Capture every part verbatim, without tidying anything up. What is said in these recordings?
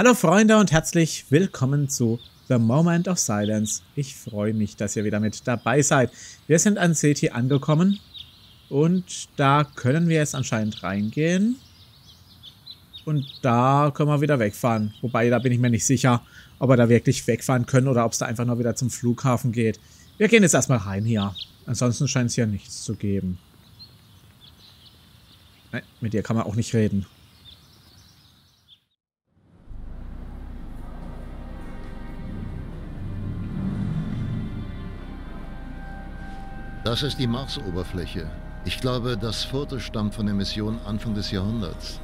Hallo Freunde und herzlich willkommen zu The Moment of Silence. Ich freue mich, dass ihr wieder mit dabei seid. Wir sind an SETI angekommen und da können wir jetzt anscheinend reingehen und da können wir wieder wegfahren. Wobei, da bin ich mir nicht sicher, ob wir da wirklich wegfahren können oder ob es da einfach nur wieder zum Flughafen geht. Wir gehen jetzt erstmal rein hier. Ansonsten scheint es hier nichts zu geben. Nein, mit dir kann man auch nicht reden. Das ist die Marsoberfläche. Ich glaube, das Foto stammt von der Mission Anfang des Jahrhunderts.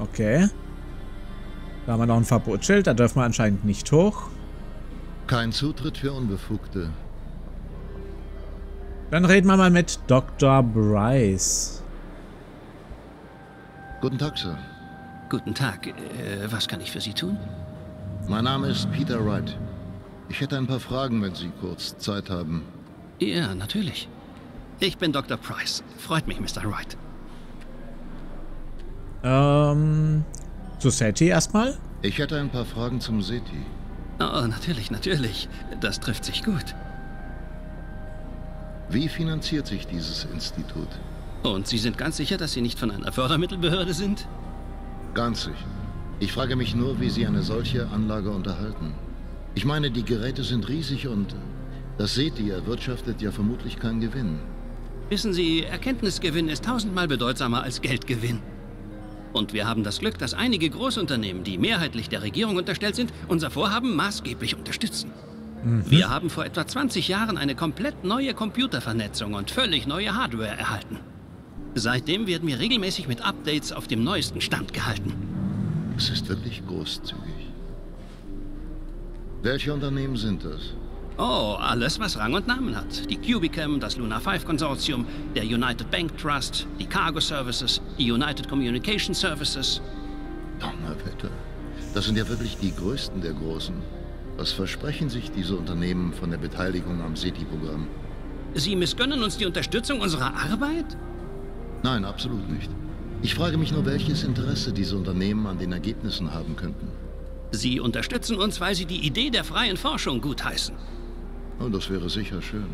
Okay. Da haben wir noch ein Verbotsschild, da dürfen wir anscheinend nicht hoch. Kein Zutritt für Unbefugte. Dann reden wir mal mit Doktor Bryce. Guten Tag, Sir. Guten Tag. Äh, was kann ich für Sie tun? Mein Name ist Peter Wright. Ich hätte ein paar Fragen, wenn Sie kurz Zeit haben. Ja, natürlich. Ich bin Doktor Bryce. Freut mich, Mister Wright. Ähm, zu SETI erstmal? Ich hätte ein paar Fragen zum SETI. Oh, natürlich, natürlich. Das trifft sich gut. Wie finanziert sich dieses Institut? Und Sie sind ganz sicher, dass Sie nicht von einer Fördermittelbehörde sind? Ganz sicher. Ich frage mich nur, wie Sie eine solche Anlage unterhalten. Ich meine, die Geräte sind riesig und das SETI erwirtschaftet ja vermutlich keinen Gewinn. Wissen Sie, Erkenntnisgewinn ist tausendmal bedeutsamer als Geldgewinn. Und wir haben das Glück, dass einige Großunternehmen, die mehrheitlich der Regierung unterstellt sind, unser Vorhaben maßgeblich unterstützen. Mhm. Wir haben vor etwa zwanzig Jahren eine komplett neue Computervernetzung und völlig neue Hardware erhalten. Seitdem werden wir regelmäßig mit Updates auf dem neuesten Stand gehalten. Es ist wirklich großzügig. Welche Unternehmen sind das? Oh, alles, was Rang und Namen hat. Die Cubicam, das Luna fünf Konsortium, der United Bank Trust, die Cargo Services, die United Communication Services. Donnerwetter. Das sind ja wirklich die größten der Großen. Was versprechen sich diese Unternehmen von der Beteiligung am SETI-Programm? Sie missgönnen uns die Unterstützung unserer Arbeit? Nein, absolut nicht. Ich frage mich nur, welches Interesse diese Unternehmen an den Ergebnissen haben könnten. Sie unterstützen uns, weil sie die Idee der freien Forschung gutheißen. Oh, das wäre sicher schön.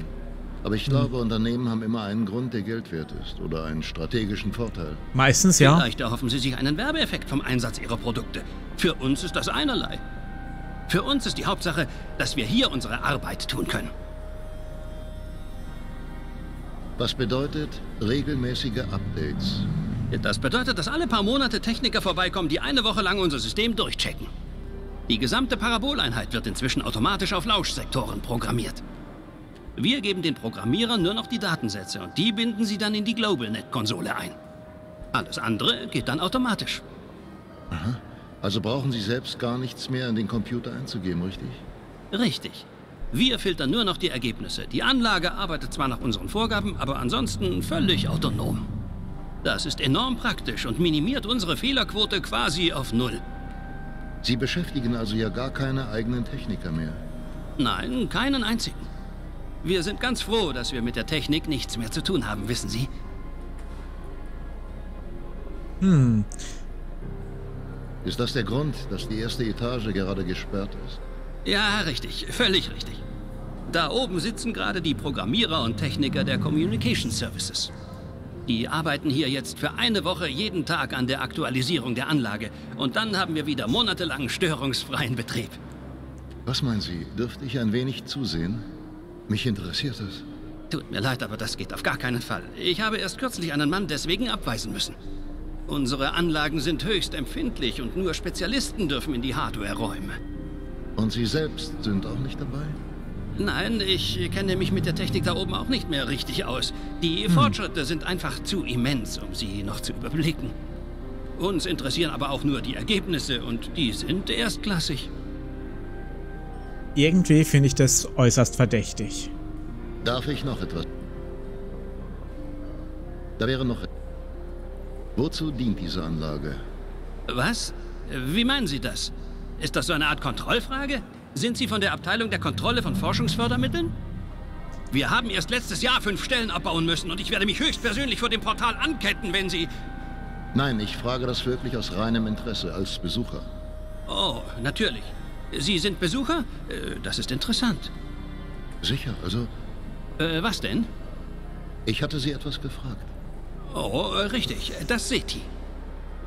Aber ich glaube, hm. Unternehmen haben immer einen Grund, der Geld wert ist oder einen strategischen Vorteil. Meistens, ja. Vielleicht erhoffen sie sich einen Werbeeffekt vom Einsatz ihrer Produkte. Für uns ist das einerlei. Für uns ist die Hauptsache, dass wir hier unsere Arbeit tun können. Was bedeutet regelmäßige Updates? Das bedeutet, dass alle paar Monate Techniker vorbeikommen, die eine Woche lang unser System durchchecken. Die gesamte Paraboleinheit wird inzwischen automatisch auf Lauschsektoren programmiert. Wir geben den Programmierern nur noch die Datensätze und die binden sie dann in die GlobalNet-Konsole ein. Alles andere geht dann automatisch. Aha. Also brauchen Sie selbst gar nichts mehr in den Computer einzugeben, richtig? Richtig. Wir filtern nur noch die Ergebnisse. Die Anlage arbeitet zwar nach unseren Vorgaben, aber ansonsten völlig autonom. Das ist enorm praktisch und minimiert unsere Fehlerquote quasi auf Null. Sie beschäftigen also ja gar keine eigenen Techniker mehr? Nein, keinen einzigen. Wir sind ganz froh, dass wir mit der Technik nichts mehr zu tun haben, wissen Sie? Hm. Ist das der Grund, dass die erste Etage gerade gesperrt ist? Ja, richtig. Völlig richtig. Da oben sitzen gerade die Programmierer und Techniker der Communication Services. Die arbeiten hier jetzt für eine Woche jeden Tag an der Aktualisierung der Anlage. Und dann haben wir wieder monatelang störungsfreien Betrieb. Was meinen Sie? Dürfte ich ein wenig zusehen? Mich interessiert es. Tut mir leid, aber das geht auf gar keinen Fall. Ich habe erst kürzlich einen Mann deswegen abweisen müssen. Unsere Anlagen sind höchst empfindlich und nur Spezialisten dürfen in die Hardware-Räume. Und Sie selbst sind auch nicht dabei? Nein, ich kenne mich mit der Technik da oben auch nicht mehr richtig aus. Die hm. Fortschritte sind einfach zu immens, um sie noch zu überblicken. Uns interessieren aber auch nur die Ergebnisse und die sind erstklassig. Irgendwie finde ich das äußerst verdächtig. Darf ich noch etwas? Da wäre noch... Wozu dient diese Anlage? Was? Wie meinen Sie das? Ist das so eine Art Kontrollfrage? Sind Sie von der Abteilung der Kontrolle von Forschungsfördermitteln? Wir haben erst letztes Jahr fünf Stellen abbauen müssen und ich werde mich höchstpersönlich vor dem Portal anketten, wenn Sie... Nein, ich frage das wirklich aus reinem Interesse als Besucher. Oh, natürlich. Sie sind Besucher? Das ist interessant. Sicher, also... Äh, was denn? Ich hatte Sie etwas gefragt. Oh, richtig. Das SETI.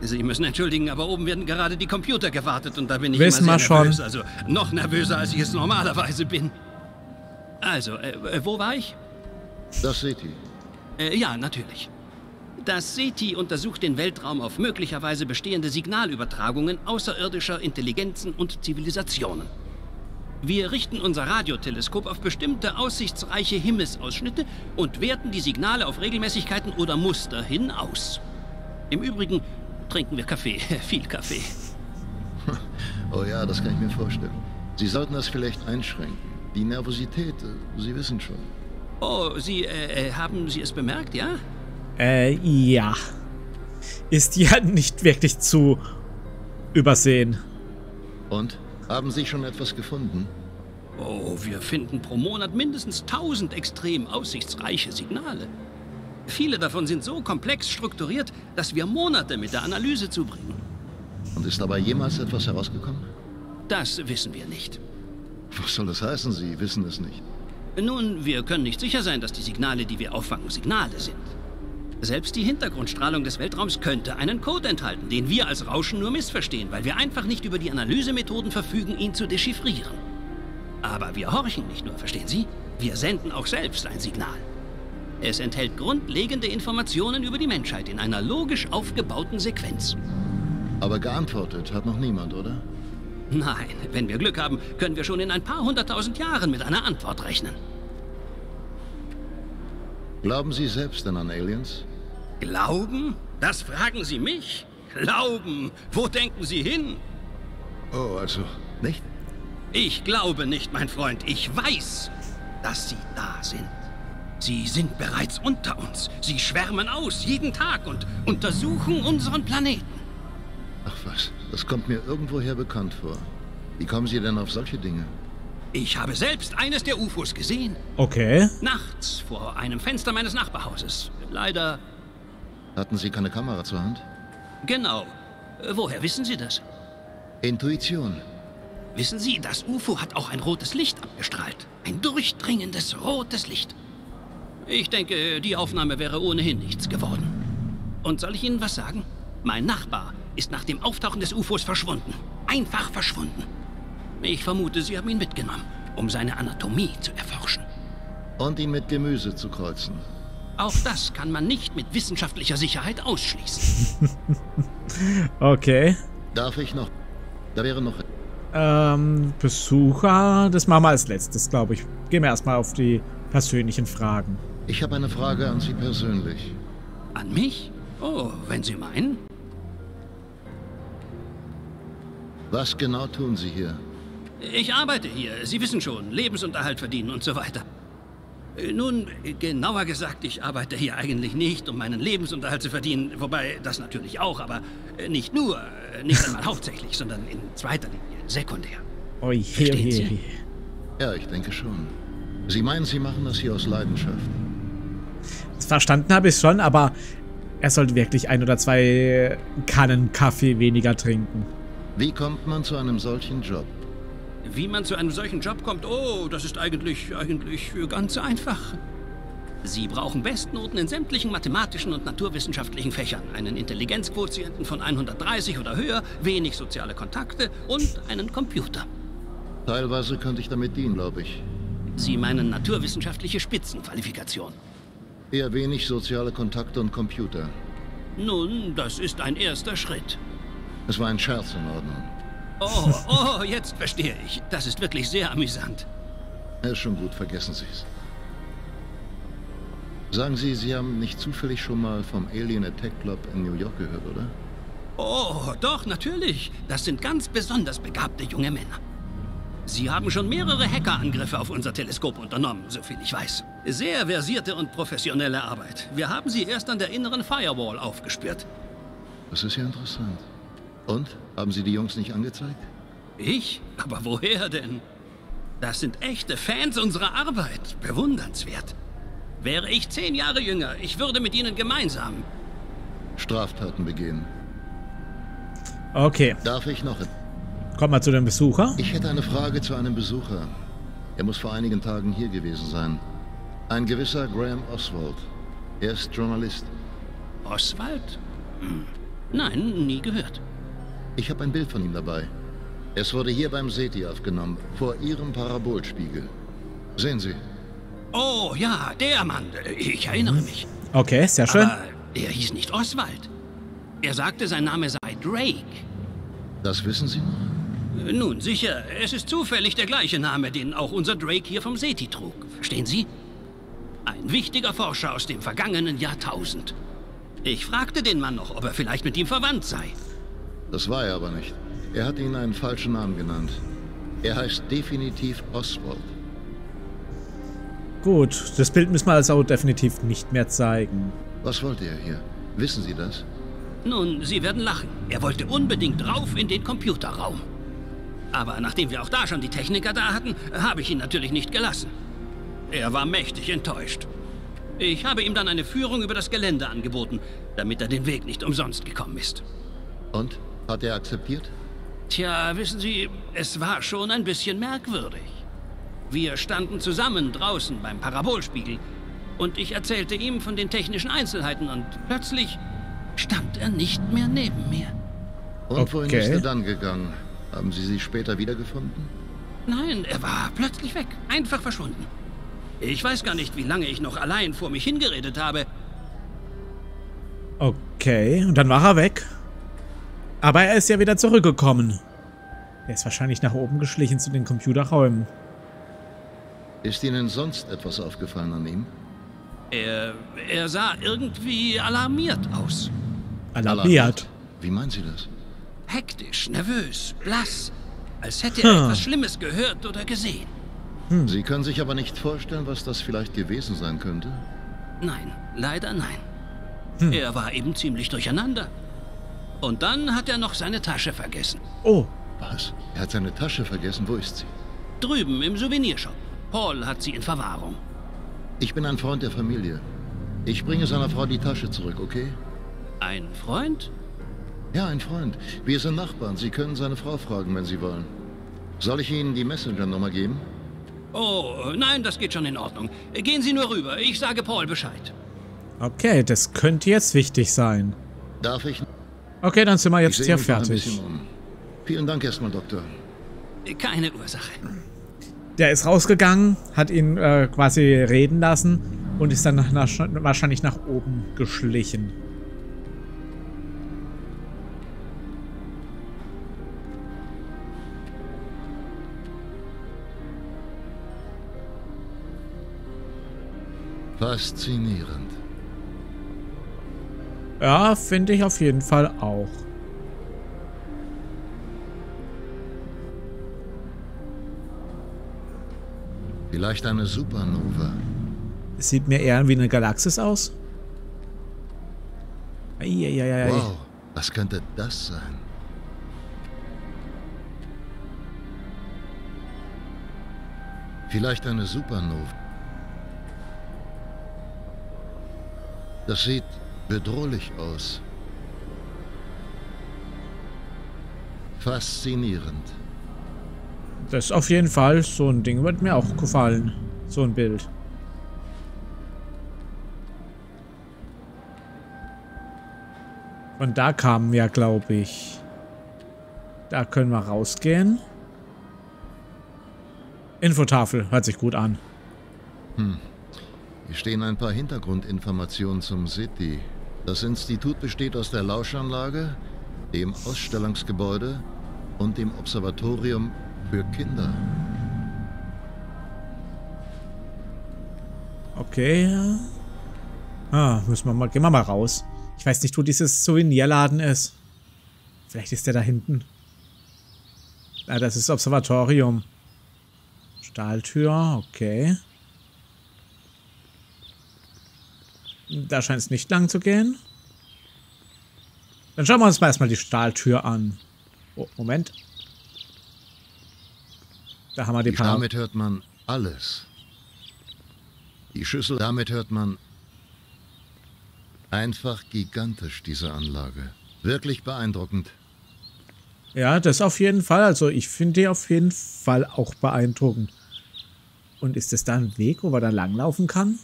Sie müssen entschuldigen, aber oben werden gerade die Computer gewartet und da bin ich Wissen immer sehr nervös. Schon. Also noch nervöser, als ich es normalerweise bin. Also, äh, wo war ich? Das SETI. Äh, ja, natürlich. Das SETI untersucht den Weltraum auf möglicherweise bestehende Signalübertragungen außerirdischer Intelligenzen und Zivilisationen. Wir richten unser Radioteleskop auf bestimmte aussichtsreiche Himmelsausschnitte und werten die Signale auf Regelmäßigkeiten oder Muster hin aus. Im Übrigen trinken wir Kaffee, viel Kaffee. Oh ja, das kann ich mir vorstellen. Sie sollten das vielleicht einschränken. Die Nervosität, Sie wissen schon. Oh, Sie, äh, haben Sie es bemerkt, ja? Äh, ja. Ist ja nicht wirklich zu übersehen. Und? Haben Sie schon etwas gefunden? Oh, wir finden pro Monat mindestens tausend extrem aussichtsreiche Signale. Viele davon sind so komplex strukturiert, dass wir Monate mit der Analyse zubringen. Und ist dabei jemals etwas herausgekommen? Das wissen wir nicht. Was soll das heißen? Sie wissen es nicht. Nun, wir können nicht sicher sein, dass die Signale, die wir auffangen, Signale sind. Selbst die Hintergrundstrahlung des Weltraums könnte einen Code enthalten, den wir als Rauschen nur missverstehen, weil wir einfach nicht über die Analysemethoden verfügen, ihn zu dechiffrieren. Aber wir horchen nicht nur, verstehen Sie? Wir senden auch selbst ein Signal. Es enthält grundlegende Informationen über die Menschheit in einer logisch aufgebauten Sequenz. Aber geantwortet hat noch niemand, oder? Nein, wenn wir Glück haben, können wir schon in ein paar hunderttausend Jahren mit einer Antwort rechnen. Glauben Sie selbst denn an Aliens? Glauben? Das fragen Sie mich? Glauben? Wo denken Sie hin? Oh, also nicht? Ich glaube nicht, mein Freund. Ich weiß, dass Sie da sind. Sie sind bereits unter uns. Sie schwärmen aus, jeden Tag, und untersuchen unseren Planeten. Ach was, das kommt mir irgendwoher bekannt vor. Wie kommen Sie denn auf solche Dinge? Ich habe selbst eines der U F Os gesehen. Okay. Nachts vor einem Fenster meines Nachbarhauses. Leider... Hatten Sie keine Kamera zur Hand? Genau. Woher wissen Sie das? Intuition. Wissen Sie, das U F O hat auch ein rotes Licht abgestrahlt. Ein durchdringendes rotes Licht. Ich denke, die Aufnahme wäre ohnehin nichts geworden. Und soll ich Ihnen was sagen? Mein Nachbar ist nach dem Auftauchen des U F Os verschwunden. Einfach verschwunden. Ich vermute, Sie haben ihn mitgenommen, um seine Anatomie zu erforschen. Und ihn mit Gemüse zu kreuzen. Auch das kann man nicht mit wissenschaftlicher Sicherheit ausschließen. Okay. Darf ich noch? Da wäre noch... Ähm, Besucher... Das machen wir als letztes, glaube ich. Gehen wir erstmal auf die persönlichen Fragen. Ich habe eine Frage an Sie persönlich. An mich? Oh, wenn Sie meinen. Was genau tun Sie hier? Ich arbeite hier. Sie wissen schon, Lebensunterhalt verdienen und so weiter. Nun, genauer gesagt, ich arbeite hier eigentlich nicht, um meinen Lebensunterhalt zu verdienen. Wobei, das natürlich auch, aber nicht nur, nicht einmal hauptsächlich, sondern in zweiter Linie, sekundär. Oi, hier, hier, hier. Ja, ich denke schon. Sie meinen, Sie machen das hier aus Leidenschaft? Das verstanden habe ich schon, aber er sollte wirklich ein oder zwei Kannen Kaffee weniger trinken. Wie kommt man zu einem solchen Job? Wie man zu einem solchen Job kommt? Oh, das ist eigentlich, eigentlich ganz einfach. Sie brauchen Bestnoten in sämtlichen mathematischen und naturwissenschaftlichen Fächern, einen Intelligenzquotienten von hundertdreißig oder höher, wenig soziale Kontakte und einen Computer. Teilweise könnte ich damit dienen, glaube ich. Sie meinen naturwissenschaftliche Spitzenqualifikation. Eher wenig soziale Kontakte und Computer. Nun, das ist ein erster Schritt. Es war ein Scherz, in Ordnung. Oh, oh, jetzt verstehe ich. Das ist wirklich sehr amüsant. Ist schon gut, vergessen Sie es. Sagen Sie, Sie haben nicht zufällig schon mal vom Alien Attack Club in New York gehört, oder? Oh, doch, natürlich. Das sind ganz besonders begabte junge Männer. Sie haben schon mehrere Hackerangriffe auf unser Teleskop unternommen, soviel ich weiß. Sehr versierte und professionelle Arbeit. Wir haben sie erst an der inneren Firewall aufgespürt. Das ist ja interessant. Und? Haben Sie die Jungs nicht angezeigt? Ich? Aber woher denn? Das sind echte Fans unserer Arbeit. Bewundernswert. Wäre ich zehn Jahre jünger, ich würde mit ihnen gemeinsam... Straftaten begehen. Okay. Darf ich noch... Komm mal zu dem Besucher. Ich hätte eine Frage zu einem Besucher. Er muss vor einigen Tagen hier gewesen sein. Ein gewisser Graham Oswald. Er ist Journalist. Oswald? Hm. Nein, nie gehört. Ich habe ein Bild von ihm dabei. Es wurde hier beim SETI aufgenommen, vor Ihrem Parabolspiegel. Sehen Sie. Oh ja, der Mann. Ich erinnere mich. Okay, sehr schön. Aber er hieß nicht Oswald. Er sagte, sein Name sei Drake. Das wissen Sie noch? Nun, sicher. Es ist zufällig der gleiche Name, den auch unser Drake hier vom SETI trug. Verstehen Sie? Ein wichtiger Forscher aus dem vergangenen Jahrtausend. Ich fragte den Mann noch, ob er vielleicht mit ihm verwandt sei. Das war er aber nicht. Er hat Ihnen einen falschen Namen genannt. Er heißt definitiv Oswald. Gut, das Bild müssen wir also definitiv nicht mehr zeigen. Was wollte er hier? Wissen Sie das? Nun, Sie werden lachen. Er wollte unbedingt rauf in den Computerraum. Aber nachdem wir auch da schon die Techniker da hatten, habe ich ihn natürlich nicht gelassen. Er war mächtig enttäuscht. Ich habe ihm dann eine Führung über das Gelände angeboten, damit er den Weg nicht umsonst gekommen ist. Und? Hat er akzeptiert? Tja, wissen Sie, es war schon ein bisschen merkwürdig. Wir standen zusammen draußen beim Parabolspiegel und ich erzählte ihm von den technischen Einzelheiten und plötzlich stand er nicht mehr neben mir. Und okay. Wohin ist er dann gegangen? Haben Sie sie später wiedergefunden? Nein, er war plötzlich weg, einfach verschwunden. Ich weiß gar nicht, wie lange ich noch allein vor mich hingeredet habe. Okay, und dann war er weg. Aber er ist ja wieder zurückgekommen. Er ist wahrscheinlich nach oben geschlichen zu den Computerräumen. Ist Ihnen sonst etwas aufgefallen an ihm? Er, er sah irgendwie alarmiert aus. Alarmiert? Alarmiert? Wie meinen Sie das? Hektisch, nervös, blass. Als hätte er hm. etwas Schlimmes gehört oder gesehen. Hm. Sie können sich aber nicht vorstellen, was das vielleicht gewesen sein könnte? Nein, leider nein. Hm. Er war eben ziemlich durcheinander. Und dann hat er noch seine Tasche vergessen. Oh. Was? Er hat seine Tasche vergessen? Wo ist sie? Drüben im Souvenirshop. Paul hat sie in Verwahrung. Ich bin ein Freund der Familie. Ich bringe seiner Frau die Tasche zurück, okay? Ein Freund? Ja, ein Freund. Wir sind Nachbarn. Sie können seine Frau fragen, wenn Sie wollen. Soll ich Ihnen die Messenger-Nummer geben? Oh, nein, das geht schon in Ordnung. Gehen Sie nur rüber. Ich sage Paul Bescheid. Okay, das könnte jetzt wichtig sein. Darf ich... Okay, dann sind wir jetzt hier fertig. Um. Vielen Dank erstmal, Doktor. Keine Ursache. Der ist rausgegangen, hat ihn äh, quasi reden lassen und ist dann nach, nach, wahrscheinlich nach oben geschlichen. Faszinierend. Ja, finde ich auf jeden Fall auch. Vielleicht eine Supernova. Sieht mir eher wie eine Galaxis aus. Eieieiei. Wow, was könnte das sein? Vielleicht eine Supernova. Das sieht... bedrohlich aus. Faszinierend. Das ist auf jeden Fall so ein Ding, wird mir auch gefallen. So ein Bild. Von da kamen wir, glaube ich. Da können wir rausgehen. Infotafel, hört sich gut an. Hm. Hier stehen ein paar Hintergrundinformationen zum SETI. Das Institut besteht aus der Lauschanlage, dem Ausstellungsgebäude und dem Observatorium für Kinder. Okay. Ah, müssen wir mal, gehen wir mal raus. Ich weiß nicht, wo dieses Souvenirladen ist. Vielleicht ist der da hinten. Ah, das ist Observatorium. Stahltür, okay. Da scheint es nicht lang zu gehen. Dann schauen wir uns mal erstmal die Stahltür an. Oh, Moment. Da haben wir die Parabel. Damit hört man alles. Die Schüssel, damit hört man... Einfach gigantisch, diese Anlage. Wirklich beeindruckend. Ja, das auf jeden Fall. Also ich finde die auf jeden Fall auch beeindruckend. Und ist das da ein Weg, wo man da langlaufen kann?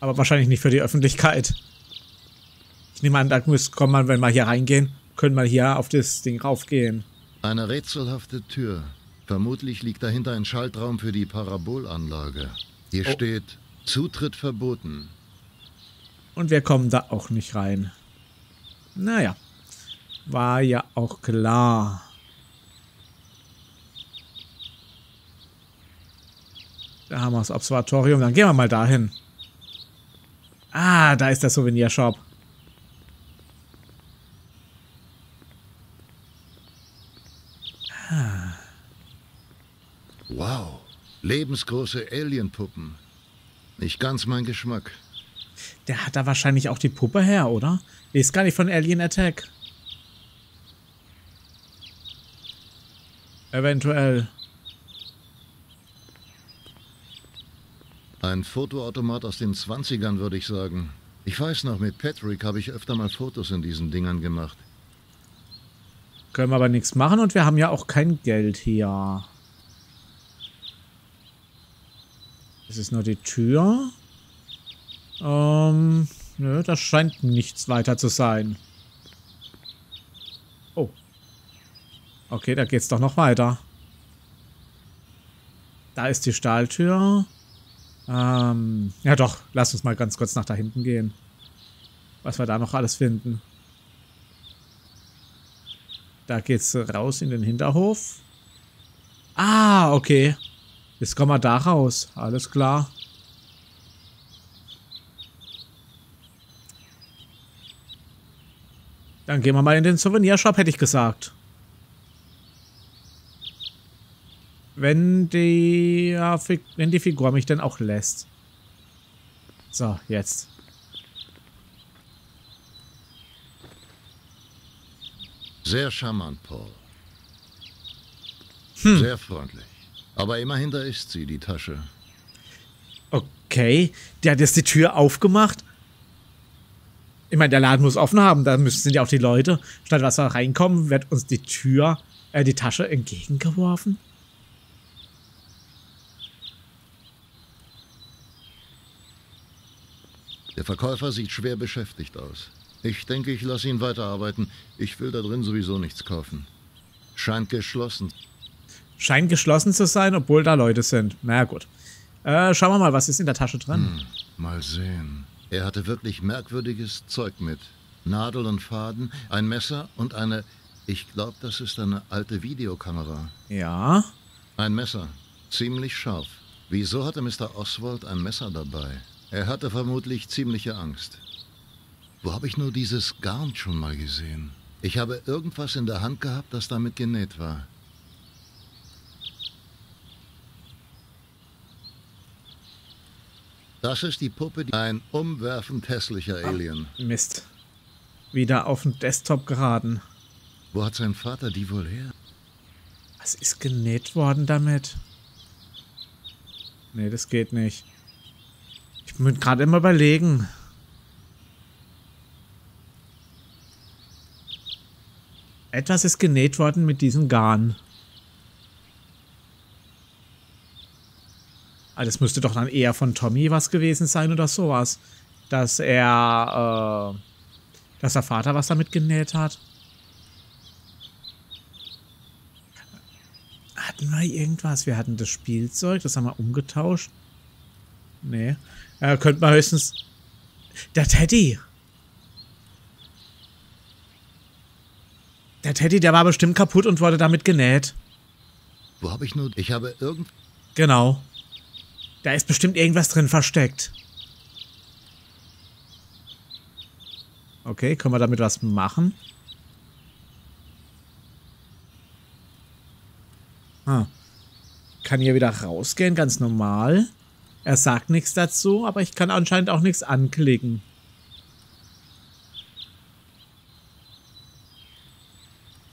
Aber wahrscheinlich nicht für die Öffentlichkeit. Ich nehme an, da kommt man, wenn wir hier reingehen, können wir hier auf das Ding raufgehen. Eine rätselhafte Tür. Vermutlich liegt dahinter ein Schaltraum für die Parabolanlage. Hier oh. steht Zutritt verboten. Und wir kommen da auch nicht rein. Naja. War ja auch klar. Da haben wir das Observatorium. Dann gehen wir mal dahin. Ah, da ist der Souvenirshop. Ah. Wow. Lebensgroße Alienpuppen. Nicht ganz mein Geschmack. Der hat da wahrscheinlich auch die Puppe her, oder? Die ist gar nicht von Alien Attack. Eventuell. Ein Fotoautomat aus den zwanzigern, würde ich sagen. Ich weiß noch, mit Patrick habe ich öfter mal Fotos in diesen Dingern gemacht. Können wir aber nichts machen und wir haben ja auch kein Geld hier. Es ist nur die Tür. Ähm, nö, das scheint nichts weiter zu sein. Oh. Okay, da geht's doch noch weiter. Da ist die Stahltür. Ähm, ja doch, lass uns mal ganz kurz nach da hinten gehen. Was wir da noch alles finden. Da geht's raus in den Hinterhof. Ah, okay. Jetzt kommen wir da raus. Alles klar. Dann gehen wir mal in den Souvenirshop, hätte ich gesagt. Wenn die, ja, wenn die Figur mich dann auch lässt. So, jetzt. Sehr charmant, Paul. Hm. Sehr freundlich. Aber immerhin, da ist sie, die Tasche. Okay, der hat jetzt die Tür aufgemacht. Ich meine, der Laden muss offen haben, da sind ja auch die Leute. Statt was da reinkommen, wird uns die Tür, äh, die Tasche entgegengeworfen. Der Verkäufer sieht schwer beschäftigt aus. Ich denke, ich lasse ihn weiterarbeiten. Ich will da drin sowieso nichts kaufen. Scheint geschlossen. Scheint geschlossen zu sein, obwohl da Leute sind. Na gut. Äh, schauen wir mal, was ist in der Tasche drin? Hm, mal sehen. Er hatte wirklich merkwürdiges Zeug mit. Nadel und Faden, ein Messer und eine... Ich glaube, das ist eine alte Videokamera. Ja? Ein Messer. Ziemlich scharf. Wieso hatte Mister Oswald ein Messer dabei? Er hatte vermutlich ziemliche Angst. Wo habe ich nur dieses Garn schon mal gesehen? Ich habe irgendwas in der Hand gehabt, das damit genäht war. Das ist die Puppe, die ein umwerfend hässlicher Alien. Ach, Mist. Wieder auf den Desktop geraten. Wo hat sein Vater die wohl her? Was ist genäht worden damit? Nee, das geht nicht. Ich muss gerade immer überlegen. Etwas ist genäht worden mit diesem Garn. Ah, das müsste doch dann eher von Tommy was gewesen sein oder sowas. Dass er, äh, dass der Vater was damit genäht hat. Hatten wir irgendwas? Wir hatten das Spielzeug, das haben wir umgetauscht. Nee. Äh, könnte man höchstens... Der Teddy! Der Teddy, der war bestimmt kaputt und wurde damit genäht. Wo habe ich nur... Ich habe irgend... Genau. Da ist bestimmt irgendwas drin versteckt. Okay, können wir damit was machen? Ah. Kann hier wieder rausgehen, ganz normal. Er sagt nichts dazu, aber ich kann anscheinend auch nichts anklicken.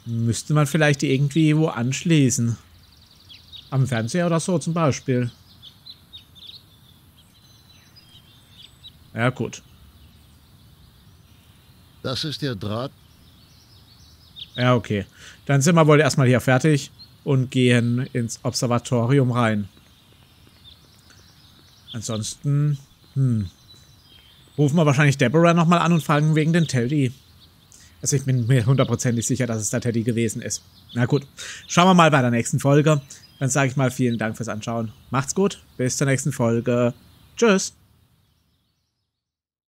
Müsste man vielleicht irgendwie wo anschließen. Am Fernseher oder so zum Beispiel. Ja, gut. Das ist der Draht. Ja, okay. Dann sind wir wohl erstmal hier fertig und gehen ins Observatorium rein. Ansonsten, hm, rufen wir wahrscheinlich Deborah nochmal an und fragen wegen den Teddy. Also ich bin mir hundertprozentig sicher, dass es der Teddy gewesen ist. Na gut, schauen wir mal bei der nächsten Folge. Dann sage ich mal vielen Dank fürs Anschauen. Macht's gut, bis zur nächsten Folge. Tschüss.